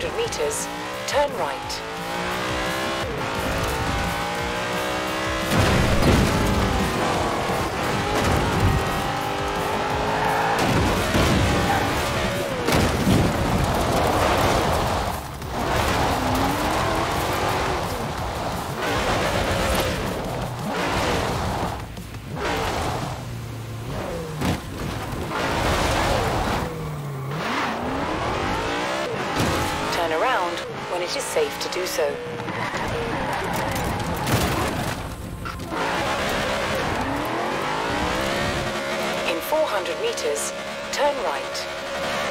200 meters, turn right. When it is safe to do so. In 400 meters, turn right.